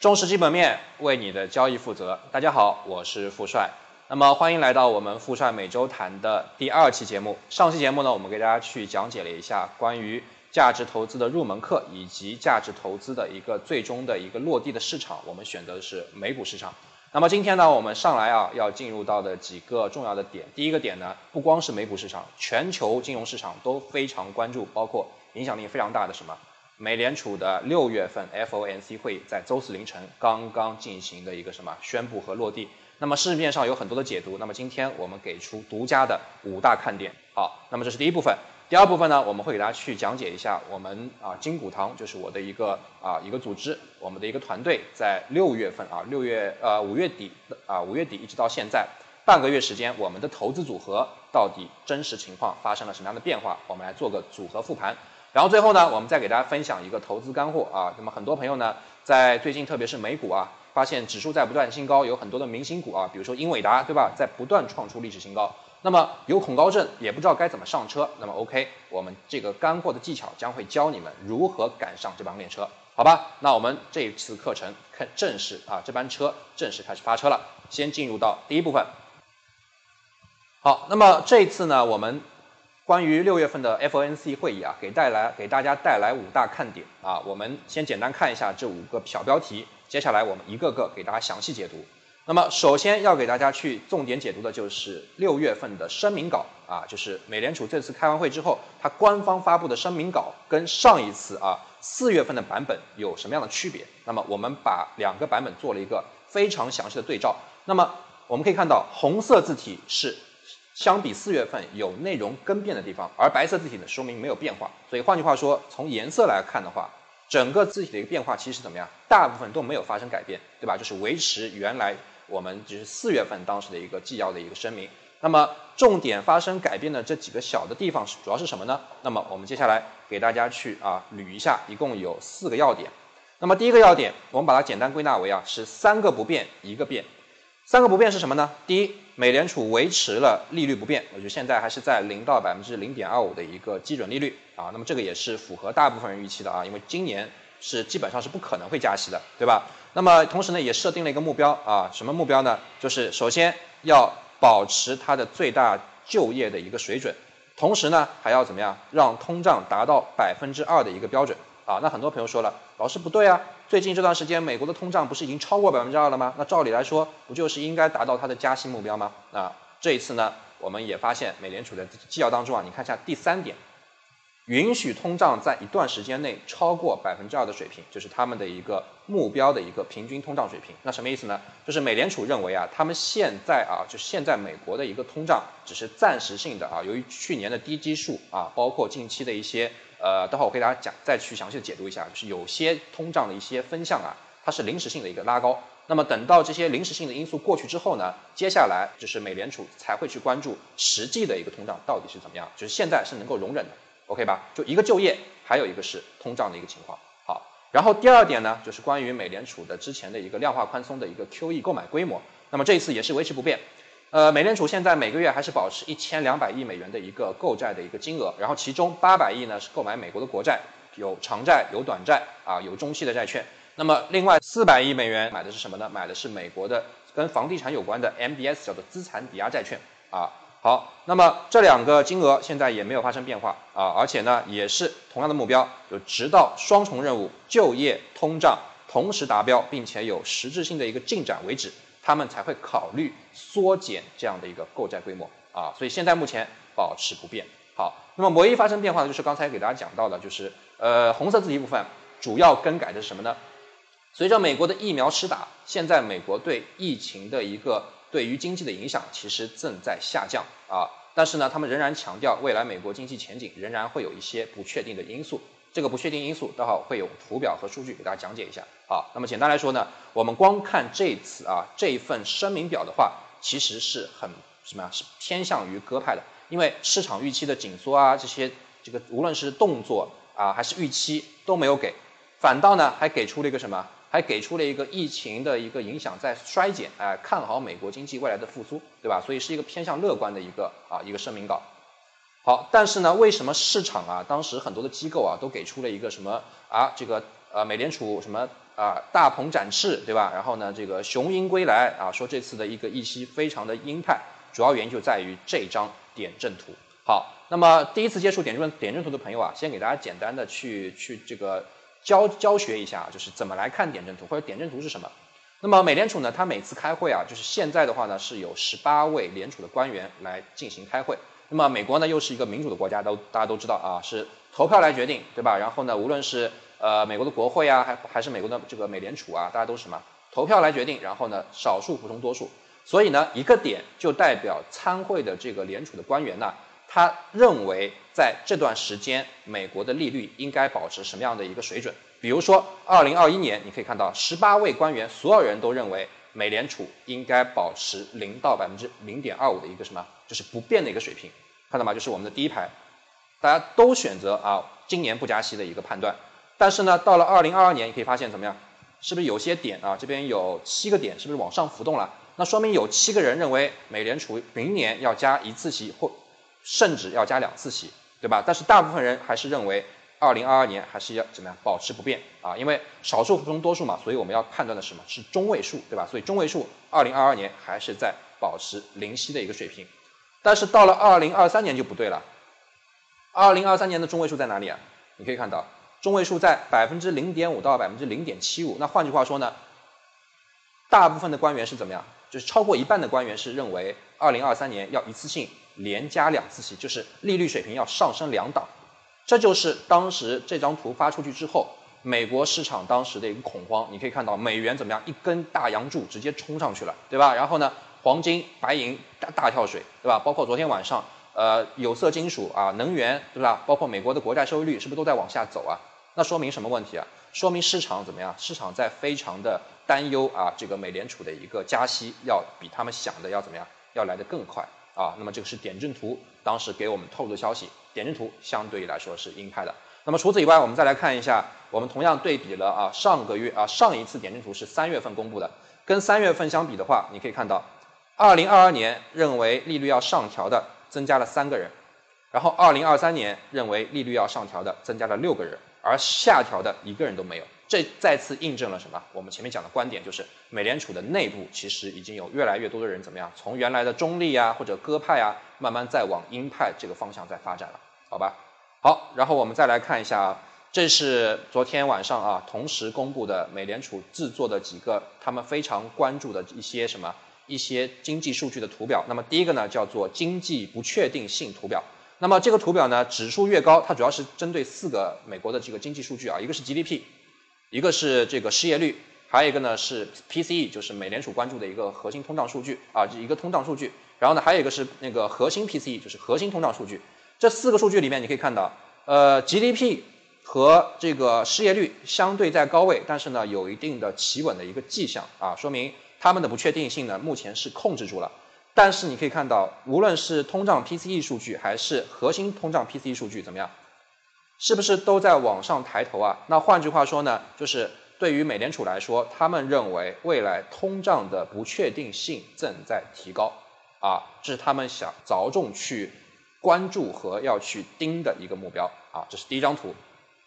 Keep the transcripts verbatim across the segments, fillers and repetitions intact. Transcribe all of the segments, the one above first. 中实基本面为你的交易负责。大家好，我是富帅。那么欢迎来到我们富帅每周谈的第二期节目。上期节目呢，我们给大家去讲解了一下关于价值投资的入门课，以及价值投资的一个最终的一个落地的市场，我们选择的是美股市场。那么今天呢，我们上来啊要进入到的几个重要的点。第一个点呢，不光是美股市场，全球金融市场都非常关注，包括影响力非常大的什么？美联储的六月份 F O M C 会议在周四凌晨刚刚进行的一个什么宣布和落地。那么市面上有很多的解读，那么今天我们给出独家的五大看点。好，那么这是第一部分。第二部分呢，我们会给大家去讲解一下我们啊金股堂，就是我的一个啊一个组织，我们的一个团队在六月份啊六月呃五月底啊五月底一直到现在半个月时间，我们的投资组合到底真实情况发生了什么样的变化，我们来做个组合复盘。然后最后呢，我们再给大家分享一个投资干货啊。那么很多朋友呢，在最近特别是美股啊，发现指数在不断新高，有很多的明星股啊，比如说英伟达，对吧，在不断创出历史新高。那么有恐高症，也不知道该怎么上车。那么 OK， 我们这个干货的技巧将会教你们如何赶上这班列车，好吧？那我们这一次课程正式啊，这班车正式开始发车了。先进入到第一部分。好，那么这一次呢，我们关于六月份的 F O M C 会议啊，给带来给大家带来五大看点啊。我们先简单看一下这五个小标题，接下来我们一个个给大家详细解读。那么首先要给大家去重点解读的就是六月份的声明稿啊，就是美联储这次开完会之后，它官方发布的声明稿跟上一次啊四月份的版本有什么样的区别？那么我们把两个版本做了一个非常详细的对照。那么我们可以看到，红色字体是相比四月份有内容更变的地方，而白色字体呢说明没有变化。所以换句话说，从颜色来看的话，整个字体的一个变化其实怎么样，大部分都没有发生改变，对吧？就是维持原来我们就是四月份当时的一个纪要的一个声明。那么重点发生改变的这几个小的地方主要是什么呢？那么我们接下来给大家去啊捋一下，一共有四个要点。那么第一个要点，我们把它简单归纳为啊是三个不变一个变。三个不变是什么呢？第一，美联储维持了利率不变，我觉得现在还是在零到百分之零点二五的一个基准利率啊。那么这个也是符合大部分人预期的啊，因为今年是基本上是不可能会加息的，对吧？那么同时呢，也设定了一个目标啊，什么目标呢？就是首先要保持它的最大就业的一个水准，同时呢还要怎么样，让通胀达到百分之二的一个标准啊。那很多朋友说了，老师不对啊。最近这段时间，美国的通胀不是已经超过百分之二了吗？那照理来说，不就是应该达到它的加息目标吗？啊，这一次呢，我们也发现美联储的纪要当中啊，你看一下第三点，允许通胀在一段时间内超过百分之二的水平，就是他们的一个目标的一个平均通胀水平。那什么意思呢？就是美联储认为啊，他们现在啊，就是现在美国的一个通胀只是暂时性的啊，由于去年的低基数啊，包括近期的一些。呃，待会我给大家讲，再去详细的解读一下，就是有些通胀的一些分项啊，它是临时性的一个拉高。那么等到这些临时性的因素过去之后呢，接下来就是美联储才会去关注实际的一个通胀到底是怎么样，就是现在是能够容忍的 ，OK 吧？就一个就业，还有一个是通胀的一个情况。好，然后第二点呢，就是关于美联储的之前的一个量化宽松的一个 Q E 购买规模，那么这一次也是维持不变。呃，美联储现在每个月还是保持一千两百亿美元的一个购债的一个金额，然后其中八百亿呢是购买美国的国债，有长债、有短债啊，有中期的债券。那么另外四百亿美元买的是什么呢？买的是美国的跟房地产有关的 M B S， 叫做资产抵押债券啊。好，那么这两个金额现在也没有发生变化啊，而且呢也是同样的目标，就直到双重任务就业、通胀同时达标，并且有实质性的一个进展为止。他们才会考虑缩减这样的一个购债规模啊，所以现在目前保持不变。好，那么唯一发生变化的就是刚才给大家讲到的，就是呃红色字体部分主要更改的是什么呢？随着美国的疫苗施打，现在美国对疫情的一个对于经济的影响其实正在下降啊，但是呢，他们仍然强调未来美国经济前景仍然会有一些不确定的因素。这个不确定因素，待会会有图表和数据给大家讲解一下啊。那么简单来说呢，我们光看这次啊这一份声明表的话，其实是很什么呀？是偏向于鸽派的，因为市场预期的紧缩啊，这些这个无论是动作啊还是预期都没有给，反倒呢还给出了一个什么？还给出了一个疫情的一个影响在衰减，哎、呃，看好美国经济未来的复苏，对吧？所以是一个偏向乐观的一个啊一个声明稿。好，但是呢，为什么市场啊，当时很多的机构啊，都给出了一个什么啊，这个呃，美联储什么啊大鹏展翅，对吧？然后呢，这个雄鹰归来啊，说这次的一个议息非常的鹰派，主要原因就在于这张点阵图。好，那么第一次接触点阵点阵图的朋友啊，先给大家简单的去去这个教教学一下，就是怎么来看点阵图，或者点阵图是什么。那么美联储呢，它每次开会啊，就是现在的话呢，是有十八位联储的官员来进行开会。那么美国呢，又是一个民主的国家，都大家都知道啊，是投票来决定，对吧？然后呢，无论是呃美国的国会啊，还还是美国的这个美联储啊，大家都是什么投票来决定，然后呢，少数服从多数。所以呢，一个点就代表参会的这个联储的官员呢，他认为在这段时间美国的利率应该保持什么样的一个水准。比如说，二零二一年，你可以看到十八位官员，所有人都认为美联储应该保持零到百分之零点二五的一个什么，就是不变的一个水平，看到吗？就是我们的第一排，大家都选择啊今年不加息的一个判断。但是呢，到了二零二二年，你可以发现怎么样？是不是有些点啊？这边有七个点，是不是往上浮动了？那说明有七个人认为美联储明年要加一次息，或甚至要加两次息，对吧？但是大部分人还是认为，二零二二年还是要怎么样保持不变啊？因为少数服从多数嘛，所以我们要判断的是什么？是中位数，对吧？所以中位数二零二二年还是在保持零息的一个水平，但是到了二零二三年就不对了。二零二三年的中位数在哪里啊？你可以看到中位数在百分之零点五到百分之零点七五。那换句话说呢，大部分的官员是怎么样？就是超过一半的官员是认为二零二三年要一次性连加两次息，就是利率水平要上升两档。这就是当时这张图发出去之后，美国市场当时的一个恐慌。你可以看到美元怎么样，一根大阳柱直接冲上去了，对吧？然后呢，黄金、白银 大, 大跳水，对吧？包括昨天晚上，呃，有色金属啊，能源，对吧？包括美国的国债收益率是不是都在往下走啊？那说明什么问题啊？说明市场怎么样？市场在非常的担忧啊，这个美联储的一个加息要比他们想的要怎么样？要来得更快啊。那么这个是点阵图当时给我们透露的消息。点阵图相对来说是鹰派的。那么除此以外，我们再来看一下，我们同样对比了啊，上个月啊，上一次点阵图是三月份公布的，跟三月份相比的话，你可以看到，二零二二年认为利率要上调的增加了三个人，然后二零二三年认为利率要上调的增加了六个人，而下调的一个人都没有。这再次印证了什么？我们前面讲的观点，就是美联储的内部其实已经有越来越多的人怎么样，从原来的中立啊或者鸽派啊，慢慢在往鹰派这个方向在发展了，好吧？好，然后我们再来看一下，这是昨天晚上啊同时公布的美联储制作的几个他们非常关注的一些什么一些经济数据的图表。那么第一个呢叫做经济不确定性图表。那么这个图表呢，指数越高，它主要是针对四个美国的这个经济数据啊，一个是 G D P。一个是这个失业率，还有一个呢是 P C E， 就是美联储关注的一个核心通胀数据啊，一个通胀数据。然后呢，还有一个是那个核心 P C E， 就是核心通胀数据。这四个数据里面，你可以看到，呃 ，G D P 和这个失业率相对在高位，但是呢有一定的企稳的一个迹象啊，说明他们的不确定性呢目前是控制住了。但是你可以看到，无论是通胀 P C E 数据还是核心通胀 P C E 数据怎么样？是不是都在往上抬头啊？那换句话说呢，就是对于美联储来说，他们认为未来通胀的不确定性正在提高啊，这是他们想着重去关注和要去盯的一个目标啊。这是第一张图。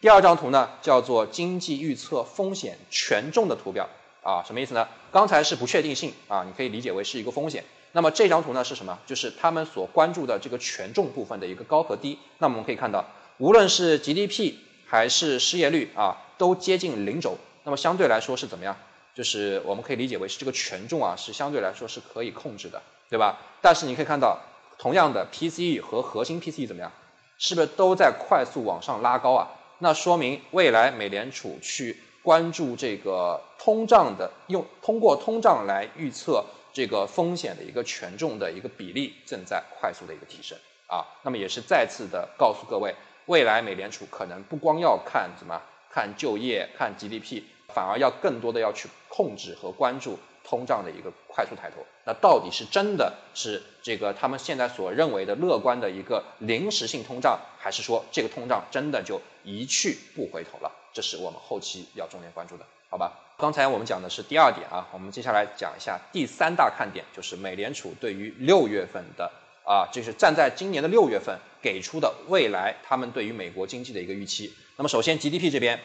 第二张图呢，叫做经济预测风险权重的图表啊，什么意思呢？刚才是不确定性啊，你可以理解为是一个风险。那么这张图呢是什么？就是他们所关注的这个权重部分的一个高和低。那么我们可以看到，无论是 G D P 还是失业率啊，都接近零轴。那么相对来说是怎么样？就是我们可以理解为是这个权重啊，是相对来说是可以控制的，对吧？但是你可以看到，同样的 P C E 和核心 P C E 怎么样？是不是都在快速往上拉高啊？那说明未来美联储去关注这个通胀的，用通过通胀来预测这个风险的一个权重的一个比例正在快速的一个提升啊。那么也是再次的告诉各位，未来美联储可能不光要看怎么看就业、看 G D P， 反而要更多的要去控制和关注通胀的一个快速抬头。那到底是真的是这个他们现在所认为的乐观的一个临时性通胀，还是说这个通胀真的就一去不回头了？这是我们后期要重点关注的，好吧？刚才我们讲的是第二点啊，我们接下来讲一下第三大看点，就是美联储对于六月份的啊，就是站在今年的六月份给出的未来他们对于美国经济的一个预期。那么首先 G D P 这边，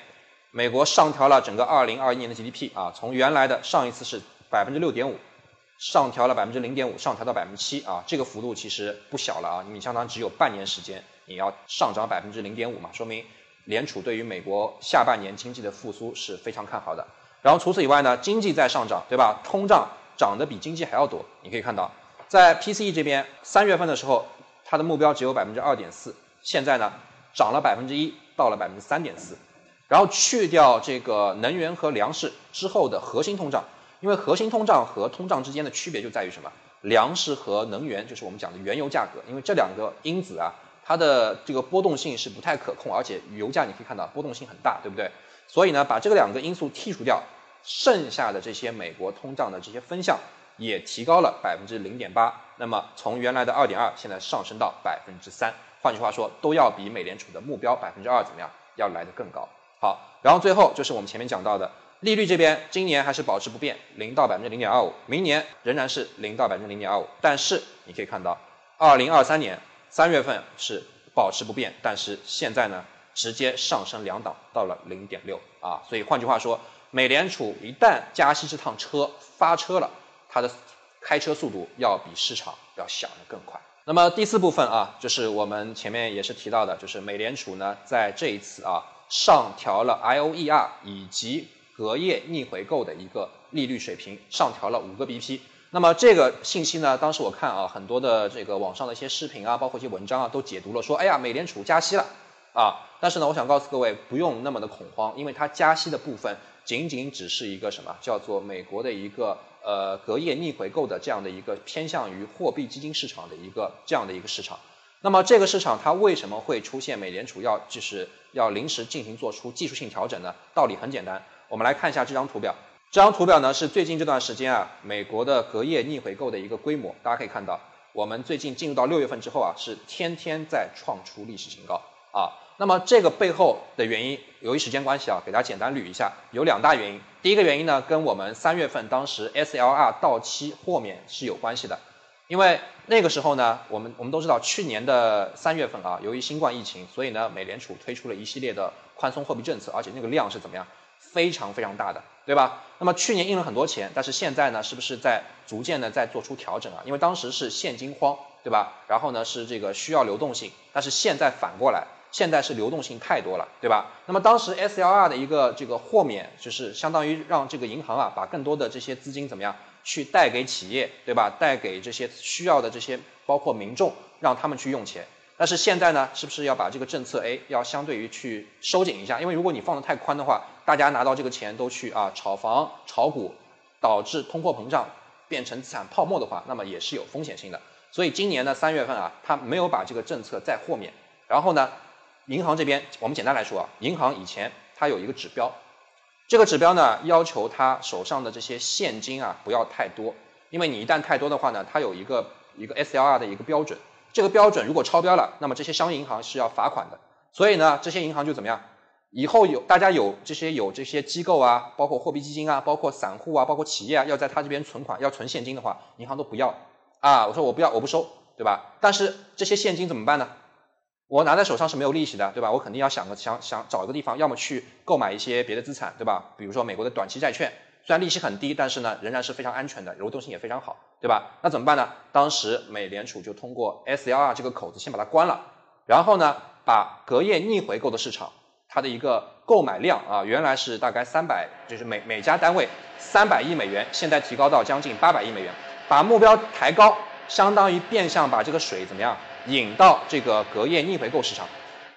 美国上调了整个二零二一年的 G D P 啊，从原来的上一次是 百分之六点五， 上调了 百分之零点五， 上调到 百分之七 啊，这个幅度其实不小了啊，你相当只有半年时间，你要上涨 百分之零点五 嘛，说明联储对于美国下半年经济的复苏是非常看好的。然后除此以外呢，经济在上涨，对吧？通胀涨得比经济还要多，你可以看到，在 P C E 这边，三月份的时候，它的目标只有 百分之二点四， 现在呢涨了 百分之一， 到了 百分之三点四。 然后去掉这个能源和粮食之后的核心通胀，因为核心通胀和通胀之间的区别就在于什么？粮食和能源就是我们讲的原油价格，因为这两个因子啊，它的这个波动性是不太可控，而且油价你可以看到波动性很大，对不对？所以呢，把这个两个因素剔除掉，剩下的这些美国通胀的这些分项也提高了 百分之零点八， 那么从原来的 二点二 现在上升到 百分之三， 换句话说，都要比美联储的目标 百分之二 怎么样要来得更高。 好，然后最后就是我们前面讲到的利率这边，今年还是保持不变， 零到百分之零点二五， 明年仍然是零到百分之零点二五， 但是你可以看到，二零二三年三月份是保持不变，但是现在呢直接上升两档到了 零点六 啊，所以换句话说，美联储一旦加息这趟车发车了，它的开车速度要比市场要想得更快。 那么第四部分啊，就是我们前面也是提到的，就是美联储呢在这一次啊上调了 I O E R 以及隔夜逆回购的一个利率水平，上调了五个 B P。那么这个信息呢，当时我看啊很多的这个网上的一些视频啊，包括一些文章啊，都解读了说，哎呀，美联储加息了啊。但是呢，我想告诉各位，不用那么的恐慌，因为它加息的部分仅仅只是一个什么叫做美国的一个。 呃，隔夜逆回购的这样的一个偏向于货币基金市场的一个这样的一个市场，那么这个市场它为什么会出现美联储要就是要临时进行做出技术性调整呢？道理很简单，我们来看一下这张图表。这张图表呢是最近这段时间啊美国的隔夜逆回购的一个规模，大家可以看到，我们最近进入到六月份之后啊是天天在创出历史新高啊。那么这个背后的原因，由于时间关系啊，给大家简单捋一下，有两大原因。 第一个原因呢，跟我们三月份当时 S L R 到期豁免是有关系的，因为那个时候呢，我们我们都知道，去年的三月份啊，由于新冠疫情，所以呢，美联储推出了一系列的宽松货币政策，而且那个量是怎么样，非常非常大的，对吧？那么去年印了很多钱，但是现在呢，是不是在逐渐的在做出调整啊？因为当时是现金荒，对吧？然后呢，是这个需要流动性，但是现在反过来。 现在是流动性太多了，对吧？那么当时 S L R 的一个这个豁免，就是相当于让这个银行啊，把更多的这些资金怎么样去贷给企业，对吧？贷给这些需要的这些包括民众，让他们去用钱。但是现在呢，是不是要把这个政策哎，要相对于去收紧一下？因为如果你放得太宽的话，大家拿到这个钱都去啊炒房、炒股，导致通货膨胀变成资产泡沫的话，那么也是有风险性的。所以今年的三月份啊，它没有把这个政策再豁免，然后呢？ 银行这边，我们简单来说啊，银行以前它有一个指标，这个指标呢要求它手上的这些现金啊不要太多，因为你一旦太多的话呢，它有一个一个 S L R 的一个标准，这个标准如果超标了，那么这些商业银行是要罚款的。所以呢，这些银行就怎么样？以后有大家有这些有这些机构啊，包括货币基金啊，包括散户啊，包括企业啊，要在它这边存款要存现金的话，银行都不要啊，我说我不要，我不收，对吧？但是这些现金怎么办呢？ 我拿在手上是没有利息的，对吧？我肯定要想个想想找一个地方，要么去购买一些别的资产，对吧？比如说美国的短期债券，虽然利息很低，但是呢仍然是非常安全的，流动性也非常好，对吧？那怎么办呢？当时美联储就通过 S L R 这个口子先把它关了，然后呢把隔夜逆回购的市场它的一个购买量啊，原来是大概三百，就是每每家单位三百亿美元，现在提高到将近八百亿美元，把目标抬高，相当于变相把这个水怎么样？ 引到这个隔夜逆回购市场，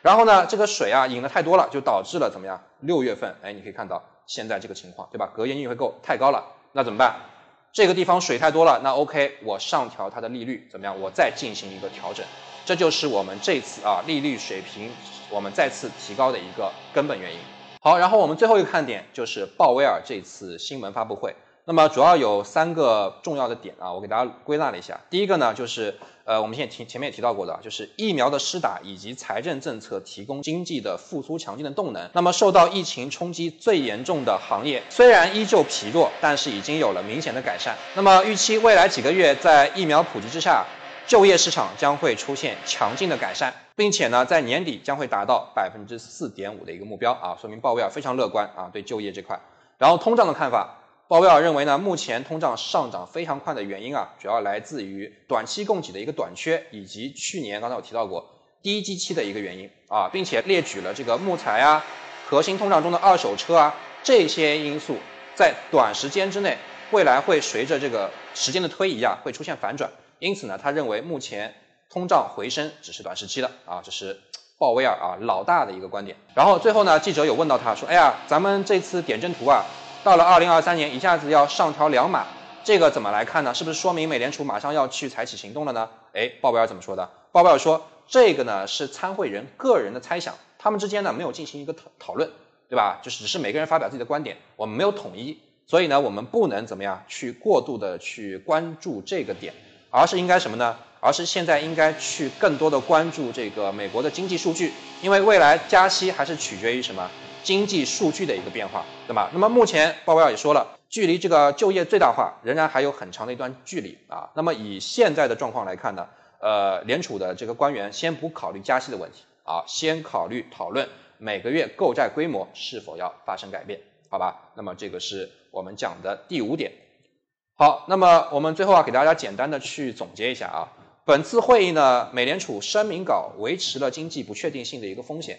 然后呢，这个水啊引的太多了，就导致了怎么样？六月份，哎，你可以看到现在这个情况，对吧？隔夜逆回购太高了，那怎么办？这个地方水太多了，那 OK， 我上调它的利率，怎么样？我再进行一个调整，这就是我们这次啊利率水平我们再次提高的一个根本原因。好，然后我们最后一个看点就是鲍威尔这次新闻发布会。 那么主要有三个重要的点啊，我给大家归纳了一下。第一个呢，就是呃，我们现在提前面也提到过的，就是疫苗的施打以及财政政策提供经济的复苏强劲的动能。那么受到疫情冲击最严重的行业，虽然依旧疲弱，但是已经有了明显的改善。那么预期未来几个月在疫苗普及之下，就业市场将会出现强劲的改善。并且呢，在年底将会达到 百分之四点五 的一个目标啊，说明鲍威尔非常乐观啊，对就业这块。然后通胀的看法，鲍威尔认为呢，目前通胀上涨非常快的原因啊，主要来自于短期供给的一个短缺，以及去年刚才我提到过低基期的一个原因啊，并且列举了这个木材啊、核心通胀中的二手车啊这些因素，在短时间之内，未来会随着这个时间的推移啊，会出现反转。因此呢，他认为目前通胀回升只是短时期的啊，这是鲍威尔啊老大的一个观点。然后最后呢，记者有问到他说：“哎呀，咱们这次点阵图啊，到了二零二三年一下子要上调两码，这个怎么来看呢？是不是说明美联储马上要去采取行动了呢？”哎，鲍威尔怎么说的？鲍威尔说：“这个呢是参会人个人的猜想，他们之间呢没有进行一个讨讨论，对吧？就是只是每个人发表自己的观点，我们没有统一，所以呢我们不能怎么样去过度的去关注这个点，而是应该什么呢？”而是现在应该去更多的关注这个美国的经济数据，因为未来加息还是取决于什么经济数据的一个变化，对吧？那么目前鲍威尔也说了，距离这个就业最大化仍然还有很长的一段距离啊。那么以现在的状况来看呢，呃，联储的这个官员先不考虑加息的问题啊，先考虑讨论每个月购债规模是否要发生改变，好吧？那么这个是我们讲的第五点。好，那么我们最后啊，给大家简单的去总结一下啊。本次会议呢，美联储声明稿维持了经济不确定性的一个风险，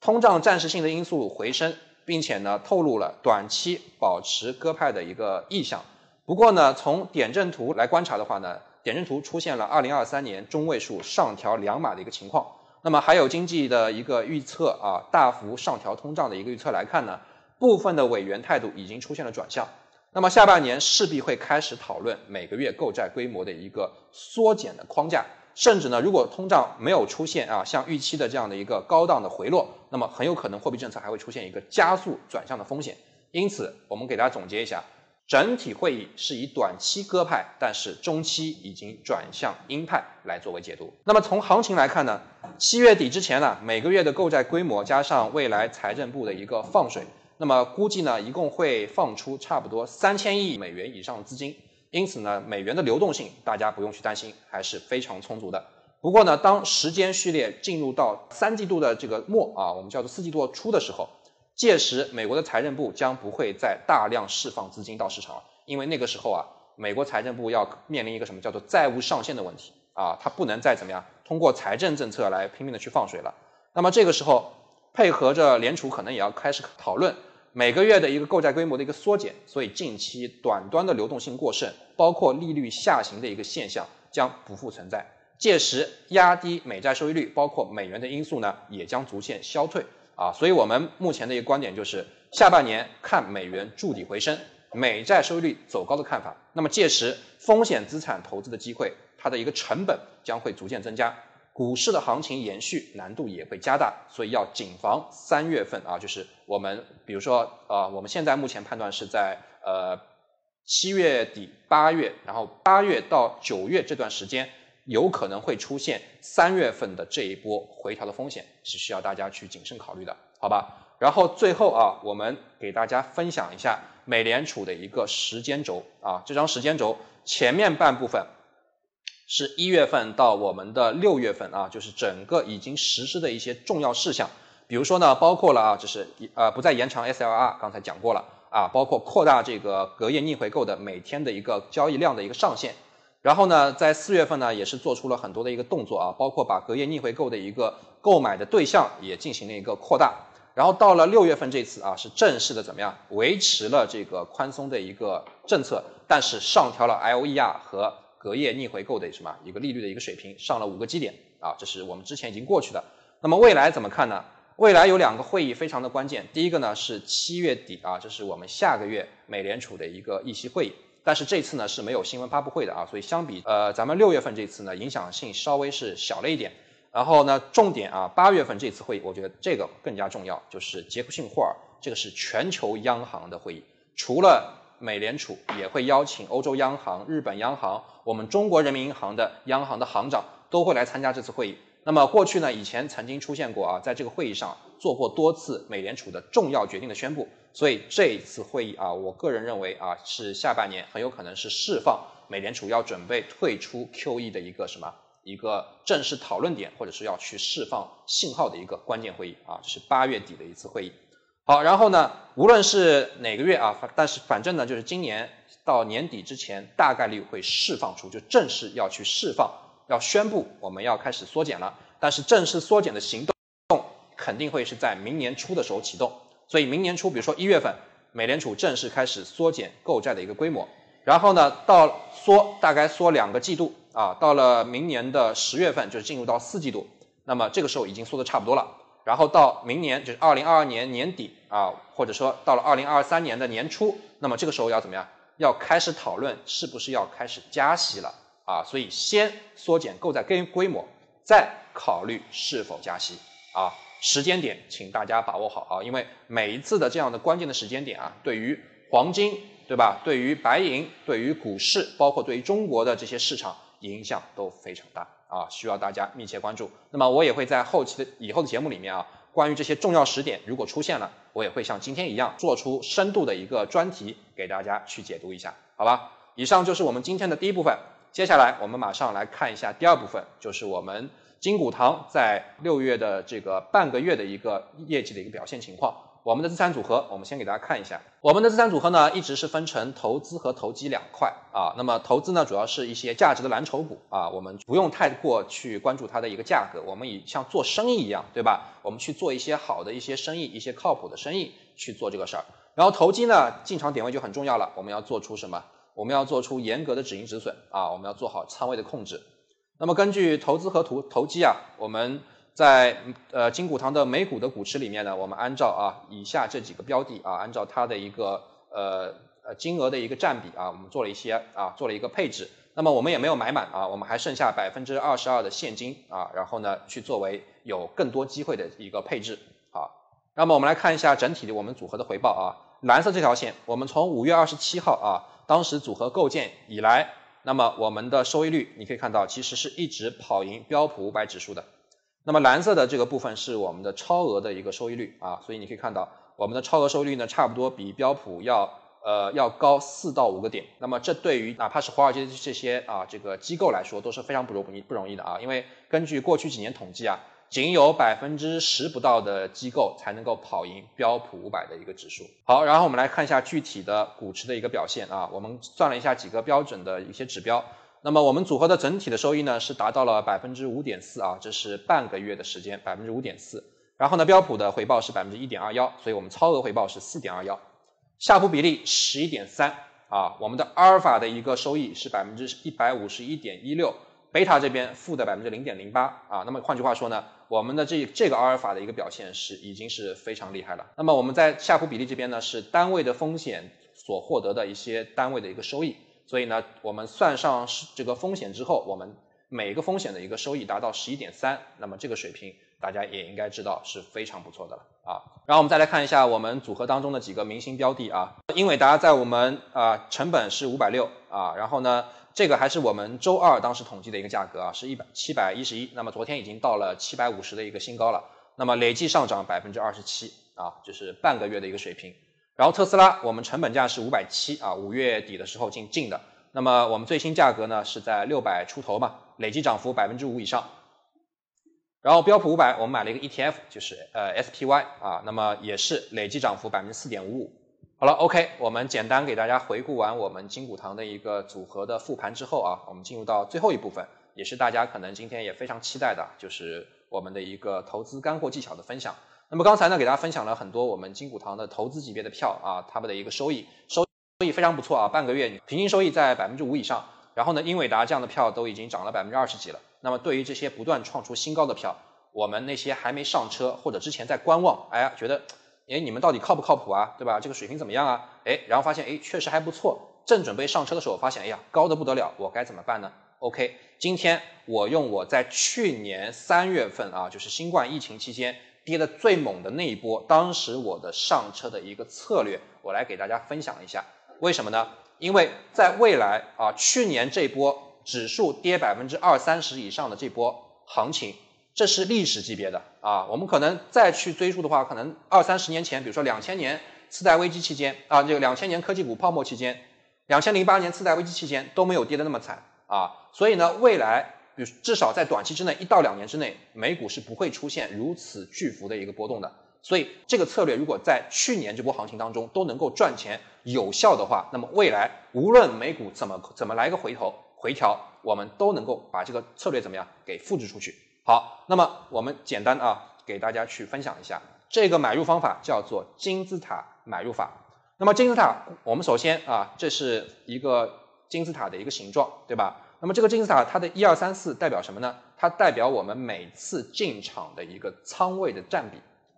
通胀暂时性的因素回升，并且呢透露了短期保持鸽派的一个意向。不过呢，从点阵图来观察的话呢，点阵图出现了二零二三年中位数上调两码的一个情况。那么还有经济的一个预测啊，大幅上调通胀的一个预测来看呢，部分的委员态度已经出现了转向。那么下半年势必会开始讨论每个月购债规模的一个缩减的框架，甚至呢，如果通胀没有出现啊像预期的这样的一个高档的回落，那么很有可能货币政策还会出现一个加速转向的风险。因此，我们给大家总结一下，整体会议是以短期鸽派，但是中期已经转向鹰派来作为解读。那么从行情来看呢，七月底之前呢、啊，每个月的购债规模加上未来财政部的一个放水。那么估计呢，一共会放出差不多三千亿美元以上资金，因此呢，美元的流动性大家不用去担心，还是非常充足的。不过呢，当时间序列进入到三季度的这个末啊，我们叫做四季度初的时候，届时美国的财政部将不会再大量释放资金到市场了，因为那个时候啊，美国财政部要面临一个什么叫做债务上限的问题啊，它不能再怎么样通过财政政策来拼命的去放水了。那么这个时候，配合着联储可能也要开始讨论每个月的一个购债规模的一个缩减，所以近期短端的流动性过剩，包括利率下行的一个现象将不复存在。届时压低美债收益率，包括美元的因素呢，也将逐渐消退啊。所以我们目前的一个观点就是，下半年看美元筑底回升，美债收益率走高的看法。那么届时风险资产投资的机会，它的一个成本将会逐渐增加。股市的行情延续难度也会加大，所以要谨防三月份啊，就是我们比如说呃，我们现在目前判断是在呃七月底八月，然后八月到九月这段时间，有可能会出现三月份的这一波回调的风险，是需要大家去谨慎考虑的，好吧？然后最后啊，我们给大家分享一下美联储的一个时间轴啊，这张时间轴前面半部分。是一月份到我们的六月份啊，就是整个已经实施的一些重要事项，比如说呢，包括了啊，就是呃不再延长 S L R， 刚才讲过了啊，包括扩大这个隔夜逆回购的每天的一个交易量的一个上限，然后呢，在四月份呢，也是做出了很多的一个动作啊，包括把隔夜逆回购的一个购买的对象也进行了一个扩大，然后到了六月份这次啊，是正式的怎么样维持了这个宽松的一个政策，但是上调了 I O E R 和隔夜逆回购的什么一个利率的一个水平上了五个基点啊，这是我们之前已经过去的。那么未来怎么看呢？未来有两个会议非常的关键，第一个呢是七月底啊，这是我们下个月美联储的一个议息会议，但是这次呢是没有新闻发布会的啊，所以相比呃咱们六月份这次呢影响性稍微是小了一点。然后呢，重点啊，八月份这次会议，我觉得这个更加重要，就是杰克逊霍尔，这个是全球央行的会议，除了美联储也会邀请欧洲央行、日本央行、我们中国人民银行的央行的行长都会来参加这次会议。那么过去呢，以前曾经出现过啊，在这个会议上做过多次美联储的重要决定的宣布，所以这一次会议啊，我个人认为啊，是下半年很有可能是释放美联储要准备退出 Q E 的一个什么一个正式讨论点，或者是要去释放信号的一个关键会议啊，这是八月底的一次会议。好，然后呢，无论是哪个月啊，但是反正呢，就是今年到年底之前，大概率会释放出，就正式要去释放，要宣布我们要开始缩减了。但是正式缩减的行动肯定会是在明年初的时候启动。所以明年初，比如说一月份，美联储正式开始缩减购债的一个规模。然后呢，到缩大概缩两个季度啊，到了明年的十月份，就是进入到四季度，那么这个时候已经缩得差不多了。然后到明年就是二零二二年年底啊，或者说到了二零二三年的年初，那么这个时候要怎么样？要开始讨论是不是要开始加息了啊？所以先缩减购债规模，再考虑是否加息啊。时间点请大家把握好啊，因为每一次的这样的关键的时间点啊，对于黄金，对吧？对于白银，对于股市，包括对于中国的这些市场影响都非常大啊，需要大家密切关注。那么我也会在后期的以后的节目里面啊，关于这些重要时点如果出现了，我也会像今天一样做出深度的一个专题给大家去解读一下，好吧？以上就是我们今天的第一部分，接下来我们马上来看一下第二部分，就是我们金谷堂在六月的这个半个月的一个业绩的一个表现情况。我们的资产组合，我们先给大家看一下。我们的资产组合呢，一直是分成投资和投机两块啊。那么投资呢，主要是一些价值的蓝筹股啊，我们不用太过去关注它的一个价格，我们以像做生意一样，对吧？我们去做一些好的一些生意，一些靠谱的生意去做这个事儿。然后投机呢，进场点位就很重要了，我们要做出什么？我们要做出严格的止盈止损啊，我们要做好仓位的控制。那么根据投资和投投机啊，我们在呃金谷堂的美股的股池里面呢，我们按照啊以下这几个标的啊，按照它的一个呃呃金额的一个占比啊，我们做了一些啊做了一个配置。那么我们也没有买满啊，我们还剩下 百分之二十二 的现金啊，然后呢去作为有更多机会的一个配置啊。那么我们来看一下整体的我们组合的回报啊，蓝色这条线，我们从五月二十七号啊当时组合构建以来，那么我们的收益率你可以看到其实是一直跑赢标普五百指数的。那么蓝色的这个部分是我们的超额的一个收益率啊，所以你可以看到我们的超额收益率呢，差不多比标普要呃要高四到五个点。那么这对于哪怕是华尔街这些啊这个机构来说都是非常不容易不容易的啊，因为根据过去几年统计啊，仅有 百分之十 不到的机构才能够跑赢标普五百的一个指数。好，然后我们来看一下具体的股池的一个表现啊，我们算了一下几个标准的一些指标。那么我们组合的整体的收益呢是达到了 百分之五点四 啊，这是半个月的时间 百分之五点四。然后呢标普的回报是 百分之一点二一， 所以我们超额回报是 四点二一。夏普比例 十一点三 啊，我们的阿尔法的一个收益是 百分之一百五十一点一六， 贝塔这边负的 百分之零点零八 啊，那么换句话说呢，我们的这这个阿尔法的一个表现是已经是非常厉害了。那么我们在夏普比例这边呢是单位的风险所获得的一些单位的一个收益。所以呢，我们算上这个风险之后，我们每个风险的一个收益达到 十一点三， 那么这个水平大家也应该知道是非常不错的了啊。然后我们再来看一下我们组合当中的几个明星标的啊，英伟达在我们啊、呃、成本是五百六十啊，然后呢这个还是我们周二当时统计的一个价格啊，是一百七十一，那么昨天已经到了七百五十的一个新高了，那么累计上涨 百分之二十七 啊，就是半个月的一个水平。然后特斯拉我们成本价是五百七十啊，五月底的时候进进的，那么我们最新价格呢是在六百出头嘛，累计涨幅 百分之五 以上。然后标普五百我们买了一个 E T F， 就是呃 S P Y 啊，那么也是累计涨幅 百分之四点五五。好了 ,OK, 我们简单给大家回顾完我们金谷堂的一个组合的复盘之后啊，我们进入到最后一部分，也是大家可能今天也非常期待的，就是我们的一个投资干货技巧的分享。那么刚才呢，给大家分享了很多我们金谷堂的投资级别的票啊，他们的一个收益，收益非常不错啊，半个月平均收益在 百分之五 以上。然后呢，英伟达这样的票都已经涨了 百分之二十 几了。那么对于这些不断创出新高的票，我们那些还没上车或者之前在观望，哎呀，觉得哎你们到底靠不靠谱啊，对吧？这个水平怎么样啊？哎，然后发现哎确实还不错，正准备上车的时候发现哎呀高得不得了，我该怎么办呢？OK, 今天我用我在去年三月份啊，就是新冠疫情期间跌得最猛的那一波，当时我的上车的一个策略，我来给大家分享一下。为什么呢？因为在未来啊，去年这波指数跌 百分之二三十 以上的这波行情，这是历史级别的啊。我们可能再去追溯的话，可能二三十年前，比如说两千年次贷危机期间啊，这个两千年科技股泡沫期间，二零零八年次贷危机期间都没有跌得那么惨啊。所以呢，未来比如至少在短期之内，一到两年之内，美股是不会出现如此巨幅的一个波动的。所以这个策略如果在去年这波行情当中都能够赚钱有效的话，那么未来无论美股怎么怎么来个回头回调，我们都能够把这个策略怎么样给复制出去。好，那么我们简单啊给大家去分享一下这个买入方法，叫做金字塔买入法。那么金字塔，我们首先啊，这是一个金字塔的一个形状，对吧？那么这个金字塔它的一 二 三 四代表什么呢？它代表我们每次进场的一个仓位的占比，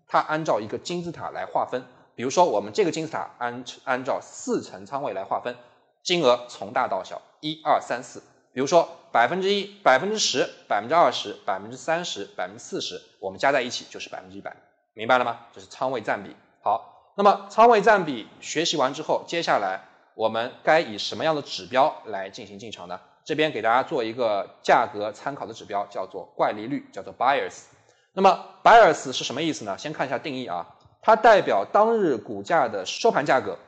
它按照一个金字塔来划分。比如说我们这个金字塔按按照四层仓位来划分，金额从大到小， 一 二 三 四。比如说 百分之一、百分之十、百分之二十、百分之三十、百分之四十，我们加在一起就是 百分之一百。明白了吗？这是仓位占比。好，那么仓位占比学习完之后，接下来我们该以什么样的指标来进行进场呢？这边给大家做一个价格参考的指标，叫做乖离率，叫做 B I A S。 那么 B I A S 是什么意思呢？先看一下定义啊，它代表当日股价的收盘价格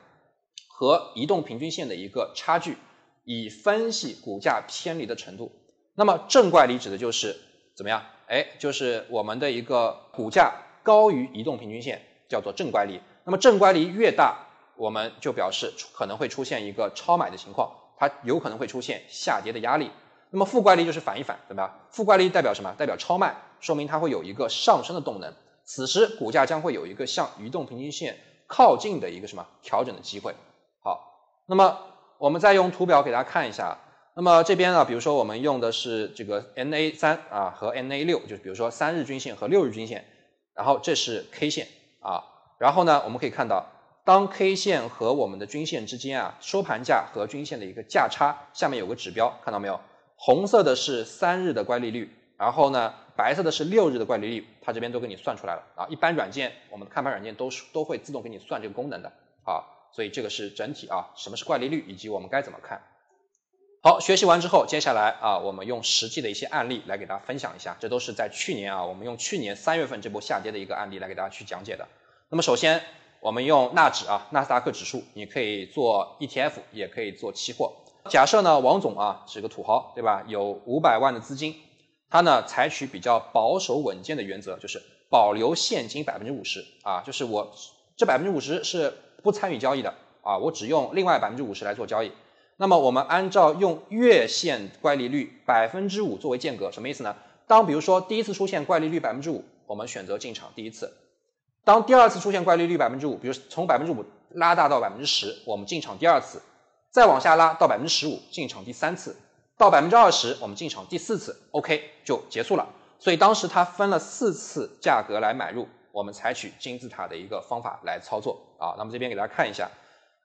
和移动平均线的一个差距，以分析股价偏离的程度。那么正乖离指的就是怎么样？哎，就是我们的一个股价高于移动平均线，叫做正乖离。那么正乖离越大，我们就表示可能会出现一个超买的情况，它有可能会出现下跌的压力。那么负乖离就是反一反，对吧？负乖离代表什么？代表超卖，说明它会有一个上升的动能，此时股价将会有一个向移动平均线靠近的一个什么调整的机会。好，那么我们再用图表给大家看一下。那么这边呢、啊，比如说我们用的是这个 N A 三 啊和 N A 六， 就是比如说三日均线和六日均线，然后这是 K 线啊，然后呢我们可以看到，当 K 线和我们的均线之间啊，收盘价和均线的一个价差，下面有个指标，看到没有？红色的是三日的乖离率，然后呢白色的是六日的乖离率，它这边都给你算出来了啊。一般软件我们看盘软件都都会自动给你算这个功能的啊，所以这个是整体啊，什么是乖离率以及我们该怎么看。好，学习完之后，接下来啊，我们用实际的一些案例来给大家分享一下，这都是在去年啊，我们用去年三月份这波下跌的一个案例来给大家去讲解的。那么首先，我们用纳指啊，纳斯达克指数，你可以做 E T F， 也可以做期货。假设呢，王总啊是个土豪，对吧？有五百万的资金，他呢采取比较保守稳健的原则，就是保留现金 百分之五十 啊，就是我这 百分之五十 是不参与交易的啊，我只用另外 百分之五十 来做交易。那么我们按照用月线乖离率 百分之五 作为间隔，什么意思呢？当比如说第一次出现乖离率 百分之五， 我们选择进场第一次。当第二次出现乖离率 百分之五， 比如从 百分之五 拉大到 百分之十， 我们进场第二次。再往下拉到 百分之十五， 进场第三次。到 百分之二十， 我们进场第四次。OK， 就结束了。所以当时它分了四次价格来买入，我们采取金字塔的一个方法来操作啊。那么这边给大家看一下。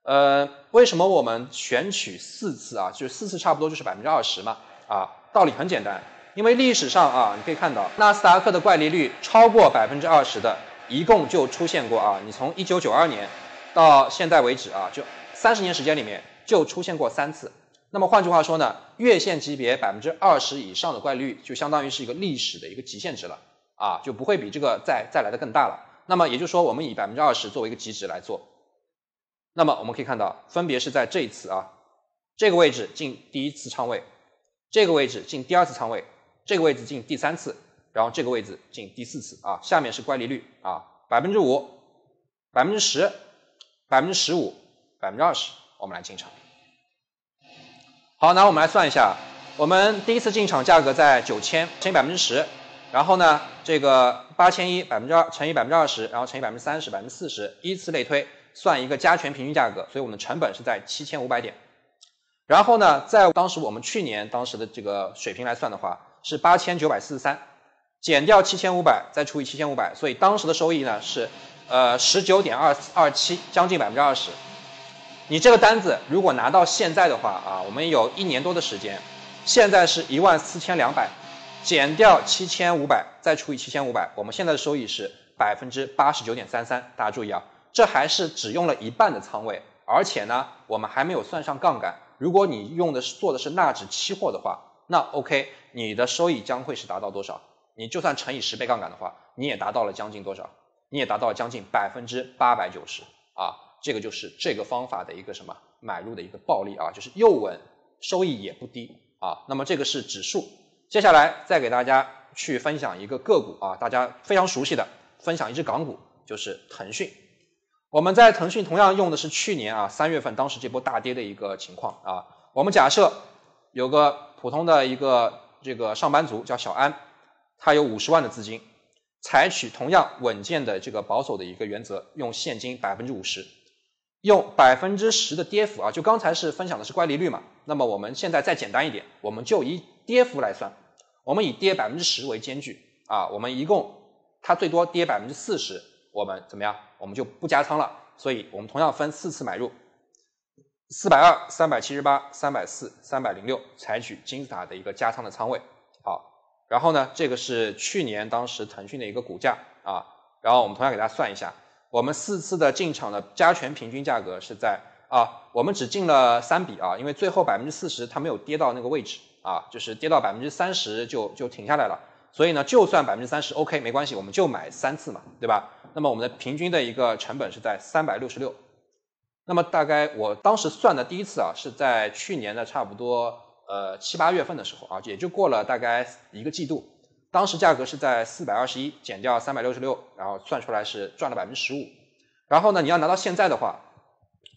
呃，为什么我们选取四次啊？就是四次差不多就是 百分之二十 嘛，啊，道理很简单，因为历史上啊，你可以看到纳斯达克的乖离率超过 百分之二十 的，一共就出现过啊，你从一九九二年到现在为止啊，就三十年时间里面就出现过三次。那么换句话说呢，月线级别 百分之二十 以上的乖离率就相当于是一个历史的一个极限值了啊，就不会比这个再再来的更大了。那么也就是说，我们以 百分之二十 作为一个极值来做。那么我们可以看到，分别是在这一次啊，这个位置进第一次仓位，这个位置进第二次仓位，这个位置进第三次，然后这个位置进第四次啊。下面是乖离率啊， 百分之五、百分之十、百分之十五、百分之二十， 我们来进场。好，那我们来算一下，我们第一次进场价格在 九千 乘以 百分之十， 然后呢，这个 八千一 百分之二乘以 百分之二十， 然后乘以 百分之三十、百分之四十， 依次类推。算一个加权平均价格，所以我们的成本是在 七千五百点。然后呢，在当时我们去年当时的这个水平来算的话，是 八千九百四十三， 减掉 七千五百 再除以 七千五百， 所以当时的收益呢是呃 十九点二二七， 将近 百分之二十。 你这个单子如果拿到现在的话啊，我们有一年多的时间，现在是 一万四千两百， 减掉 七千五百 再除以 七千五百， 我们现在的收益是 百分之八十九点三三。 大家注意啊，这还是只用了一半的仓位，而且呢，我们还没有算上杠杆。如果你用的是做的是纳指期货的话，那 OK， 你的收益将会是达到多少？你就算乘以十倍杠杆的话，你也达到了将近多少？你也达到了将近 百分之八百九十 啊！这个就是这个方法的一个什么买入的一个暴利啊，就是又稳，收益也不低啊。那么这个是指数，接下来再给大家去分享一个个股啊，大家非常熟悉的，分享一只港股，就是腾讯。我们在腾讯同样用的是去年啊三月份当时这波大跌的一个情况啊，我们假设有个普通的一个这个上班族叫小安，他有五十万的资金，采取同样稳健的这个保守的一个原则，用现金 百分之五十， 用 百分之十 的跌幅啊，就刚才是分享的是乖离率嘛，那么我们现在再简单一点，我们就以跌幅来算，我们以跌 百分之十 为间距啊，我们一共它最多跌 百分之四十， 我们怎么样？我们就不加仓了，所以我们同样分四次买入，四百二、三百七十八、三百四、三百零六，采取金字塔的一个加仓的仓位。好，然后呢，这个是去年当时腾讯的一个股价啊，然后我们同样给大家算一下，我们四次的进场的加权平均价格是在啊，我们只进了三笔啊，因为最后 百分之四十 它没有跌到那个位置啊，就是跌到 百分之三十 就就停下来了，所以呢，就算 百分之三十 OK 没关系，我们就买三次嘛，对吧？那么我们的平均的一个成本是在三百六十六。那么大概我当时算的第一次啊，是在去年的差不多呃七八月份的时候啊，也就过了大概一个季度，当时价格是在四百二十一减掉三百六十六，然后算出来是赚了 百分之十五。 然后呢，你要拿到现在的话，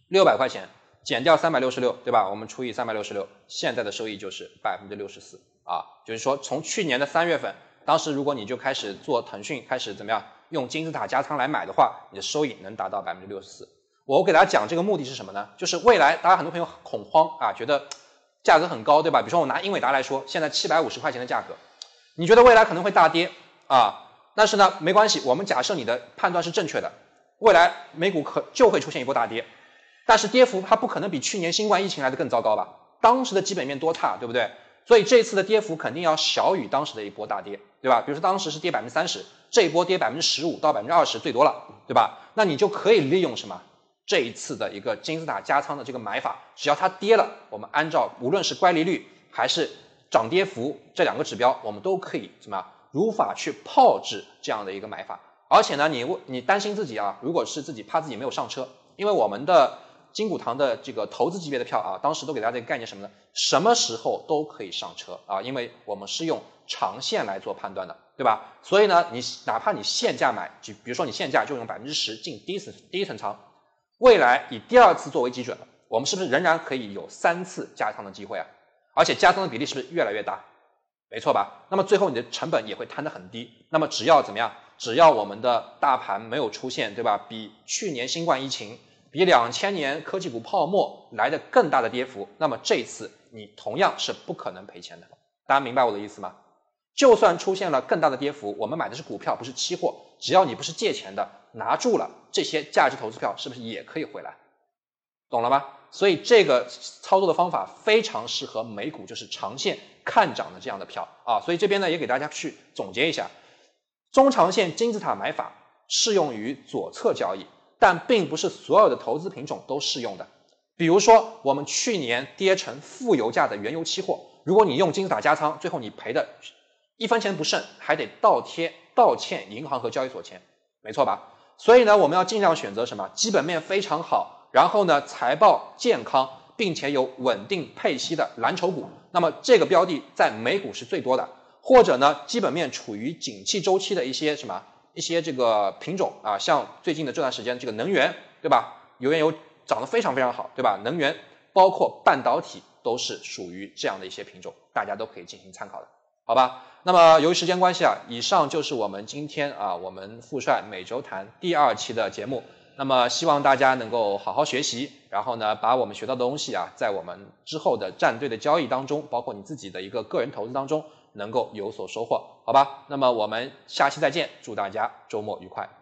六百块钱减掉三百六十六，对吧？我们除以三百六十六，现在的收益就是 百分之六十四 啊，就是说从去年的三月份，当时如果你就开始做腾讯，开始怎么样用金字塔加仓来买的话，你的收益能达到 百分之六十四。我给大家讲这个目的是什么呢？就是未来大家很多朋友恐慌啊，觉得价格很高，对吧？比如说我拿英伟达来说，现在七百五十块钱的价格，你觉得未来可能会大跌啊？但是呢，没关系，我们假设你的判断是正确的，未来美股可就会出现一波大跌，但是跌幅它不可能比去年新冠疫情来的更糟糕吧？当时的基本面多差，对不对？所以这次的跌幅肯定要小于当时的一波大跌，对吧？比如说当时是跌 百分之三十， 这一波跌 百分之十五 到 百分之二十 最多了，对吧？那你就可以利用什么？这一次的一个金字塔加仓的这个买法，只要它跌了，我们按照无论是乖离率还是涨跌幅这两个指标，我们都可以怎么样如法去炮制这样的一个买法。而且呢，你你担心自己啊，如果是自己怕自己没有上车，因为我们的金股堂的这个投资级别的票啊，当时都给大家这个概念什么呢？什么时候都可以上车啊，因为我们是用长线来做判断的，对吧？所以呢，你哪怕你现价买，就比如说你现价就用 百分之十 进第一层第一层仓。未来以第二次作为基准，我们是不是仍然可以有三次加仓的机会啊？而且加仓的比例是不是越来越大？没错吧？那么最后你的成本也会摊得很低。那么只要怎么样？只要我们的大盘没有出现，对吧？比去年新冠疫情、比两千年科技股泡沫来的更大的跌幅，那么这次你同样是不可能赔钱的。大家明白我的意思吗？就算出现了更大的跌幅，我们买的是股票，不是期货。只要你不是借钱的，拿住了这些价值投资票，是不是也可以回来？懂了吗？所以这个操作的方法非常适合美股，就是长线看涨的这样的票啊。所以这边呢也给大家去总结一下，中长线金字塔买法适用于左侧交易，但并不是所有的投资品种都适用的。比如说我们去年跌成负油价的原油期货，如果你用金字塔加仓，最后你赔的一分钱不剩，还得倒贴倒欠银行和交易所钱，没错吧？所以呢，我们要尽量选择什么基本面非常好，然后呢财报健康，并且有稳定配息的蓝筹股。那么这个标的在美股是最多的，或者呢基本面处于景气周期的一些什么一些这个品种啊，像最近的这段时间，这个能源，对吧？油原油涨得非常非常好，对吧？能源包括半导体都是属于这样的一些品种，大家都可以进行参考的。好吧，那么由于时间关系啊，以上就是我们今天啊我们富帅每周谈第二期的节目。那么希望大家能够好好学习，然后呢把我们学到的东西啊，在我们之后的战队的交易当中，包括你自己的一个个人投资当中能够有所收获。好吧，那么我们下期再见，祝大家周末愉快。